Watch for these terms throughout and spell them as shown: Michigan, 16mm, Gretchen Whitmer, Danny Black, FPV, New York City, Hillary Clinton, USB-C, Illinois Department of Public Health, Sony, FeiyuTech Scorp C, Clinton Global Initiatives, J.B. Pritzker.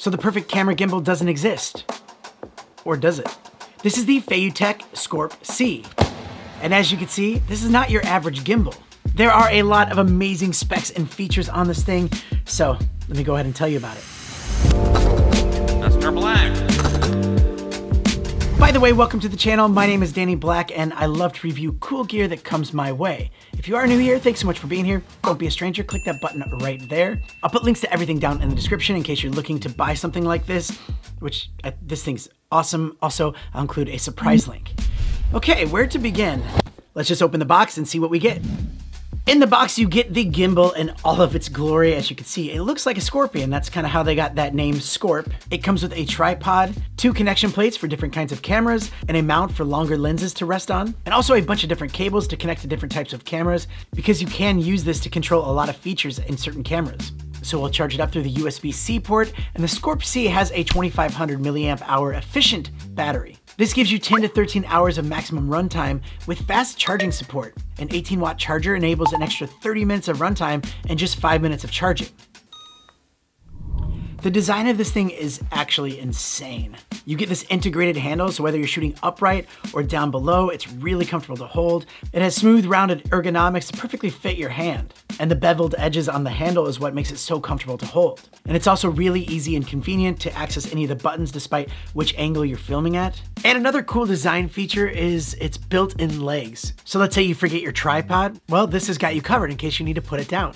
So the perfect camera gimbal doesn't exist. Or does it? This is the FeiyuTech Scorp C. And as you can see, this is not your average gimbal. There are a lot of amazing specs and features on this thing, so let me go ahead and tell you about it. That's Mr. Black. By the way, welcome to the channel. My name is Danny Black, and I love to review cool gear that comes my way. If you are new here, thanks so much for being here. Don't be a stranger, click that button right there. I'll put links to everything down in the description in case you're looking to buy something like this, which this thing's awesome. Also, I'll include a surprise link. Okay, where to begin? Let's just open the box and see what we get. In the box, you get the gimbal in all of its glory. As you can see, it looks like a scorpion. That's kind of how they got that name, Scorp. It comes with a tripod, 2 connection plates for different kinds of cameras, and a mount for longer lenses to rest on, and also a bunch of different cables to connect to different types of cameras, because you can use this to control a lot of features in certain cameras. So we'll charge it up through the USB-C port, and the Scorp C has a 2500 milliamp hour efficient battery. This gives you 10 to 13 hours of maximum runtime with fast charging support. An 18-watt charger enables an extra 30 minutes of runtime and just 5 minutes of charging. The design of this thing is actually insane. You get this integrated handle, so whether you're shooting upright or down below, it's really comfortable to hold. It has smooth, rounded ergonomics to perfectly fit your hand. And the beveled edges on the handle is what makes it so comfortable to hold. And it's also really easy and convenient to access any of the buttons despite which angle you're filming at. And another cool design feature is its built-in legs. So let's say you forget your tripod. Well, this has got you covered in case you need to put it down.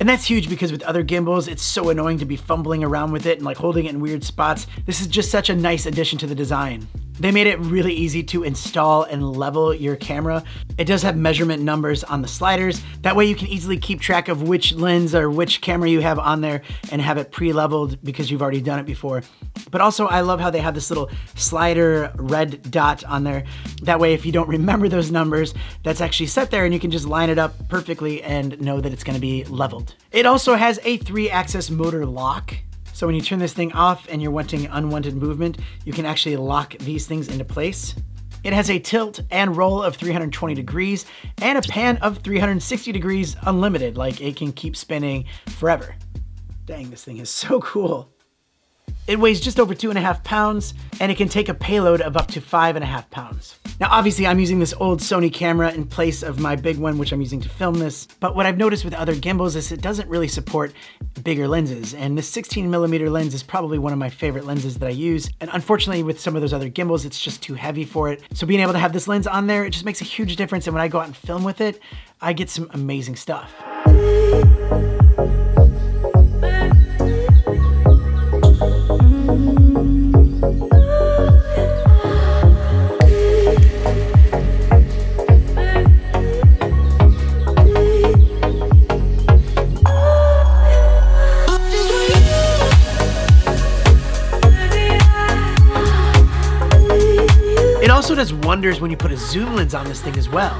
And that's huge because with other gimbals, it's so annoying to be fumbling around with it and like holding it in weird spots. This is just such a nice addition to the design. They made it really easy to install and level your camera. It does have measurement numbers on the sliders. That way you can easily keep track of which lens or which camera you have on there and have it pre-leveled because you've already done it before. But also I love how they have this little slider red dot on there. That way if you don't remember those numbers, that's actually set there and you can just line it up perfectly and know that it's gonna be leveled. It also has a 3-axis motor lock. So when you turn this thing off and you're wanting unwanted movement, you can actually lock these things into place. It has a tilt and roll of 320 degrees and a pan of 360 degrees unlimited, like it can keep spinning forever. Dang, this thing is so cool. It weighs just over 2.5 pounds and it can take a payload of up to 5.5 pounds. Now, obviously I'm using this old Sony camera in place of my big one, which I'm using to film this. But what I've noticed with other gimbals is it doesn't really support bigger lenses. And this 16mm lens is probably one of my favorite lenses that I use. And unfortunately with some of those other gimbals, it's just too heavy for it. So being able to have this lens on there, it just makes a huge difference. And when I go out and film with it, I get some amazing stuff. It also does wonders when you put a zoom lens on this thing as well.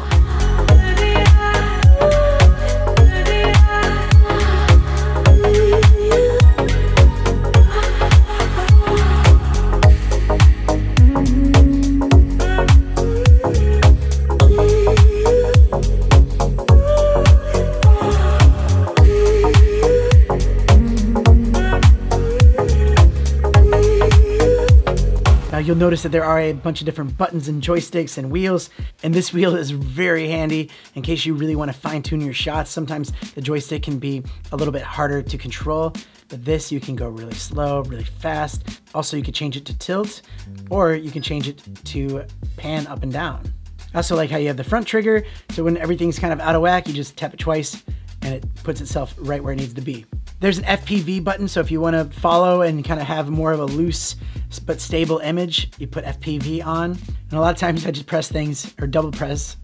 You'll notice that there are a bunch of different buttons and joysticks and wheels, and this wheel is very handy in case you really want to fine-tune your shots. Sometimes the joystick can be a little bit harder to control, but this you can go really slow, really fast. Also, you can change it to tilt, or you can change it to pan up and down. I also like how you have the front trigger, so when everything's kind of out of whack, you just tap it twice and it puts itself right where it needs to be. There's an FPV button, so if you want to follow and kind of have more of a loose but stable image, you put FPV on. And a lot of times I just press things or double press,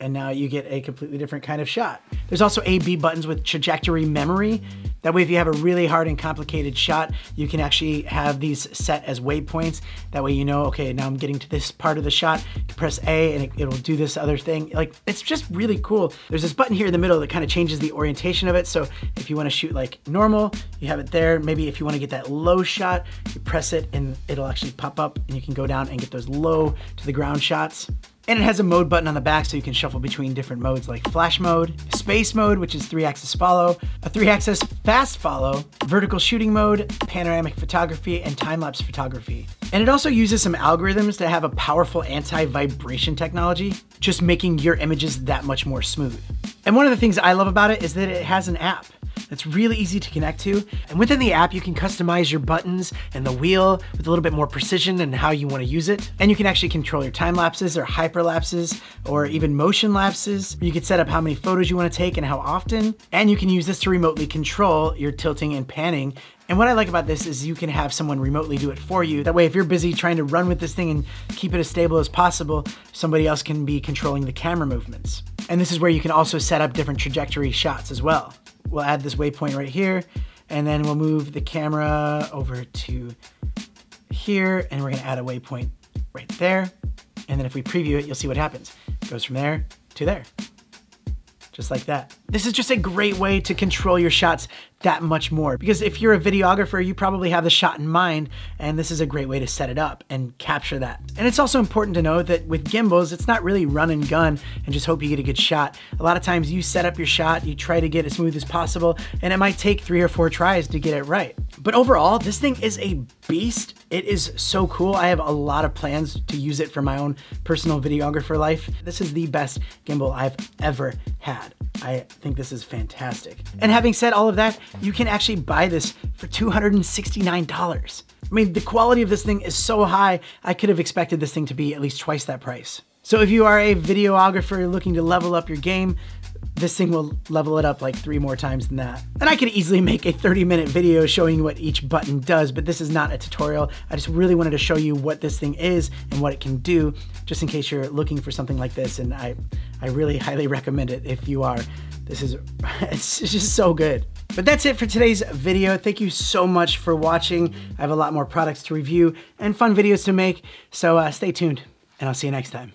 and now you get a completely different kind of shot. There's also A/B buttons with trajectory memory. That way if you have a really hard and complicated shot, you can actually have these set as waypoints. That way you know, okay, now I'm getting to this part of the shot, you press A and it'll do this other thing. Like, it's just really cool. There's this button here in the middle that kind of changes the orientation of it. So if you wanna shoot like normal, you have it there. Maybe if you wanna get that low shot, you press it and it'll actually pop up and you can go down and get those low to the ground shots. And it has a mode button on the back so you can shuffle between different modes like flash mode, space mode, which is 3-axis follow, a 3-axis fast follow, vertical shooting mode, panoramic photography, and time-lapse photography. And it also uses some algorithms that have a powerful anti-vibration technology, just making your images that much more smooth. And one of the things I love about it is that it has an app that's really easy to connect to. And within the app, you can customize your buttons and the wheel with a little bit more precision and how you want to use it. And you can actually control your time lapses or hyperlapses or even motion lapses. You can set up how many photos you want to take and how often. And you can use this to remotely control your tilting and panning. And what I like about this is you can have someone remotely do it for you. That way, if you're busy trying to run with this thing and keep it as stable as possible, somebody else can be controlling the camera movements. And this is where you can also set up different trajectory shots as well. We'll add this waypoint right here, and then we'll move the camera over to here, and we're gonna add a waypoint right there. And then if we preview it, you'll see what happens. It goes from there to there, just like that. This is just a great way to control your shots that much more, because if you're a videographer, you probably have the shot in mind, and this is a great way to set it up and capture that. And it's also important to know that with gimbals, it's not really run and gun and just hope you get a good shot. A lot of times you set up your shot, you try to get as smooth as possible, and it might take 3 or 4 tries to get it right. But overall, this thing is a beast. It is so cool. I have a lot of plans to use it for my own personal videographer life. This is the best gimbal I've ever had. I think this is fantastic. And having said all of that, you can actually buy this for $269. I mean, the quality of this thing is so high, I could have expected this thing to be at least twice that price. So if you are a videographer looking to level up your game, this thing will level it up like 3 more times than that. And I could easily make a 30-minute video showing you what each button does, but this is not a tutorial. I just really wanted to show you what this thing is and what it can do, just in case you're looking for something like this, and I really highly recommend it if you are. It's just so good. But that's it for today's video. Thank you so much for watching. I have a lot more products to review and fun videos to make, so stay tuned, and I'll see you next time.